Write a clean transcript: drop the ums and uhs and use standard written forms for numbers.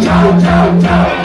Ciao, ciao, ciao.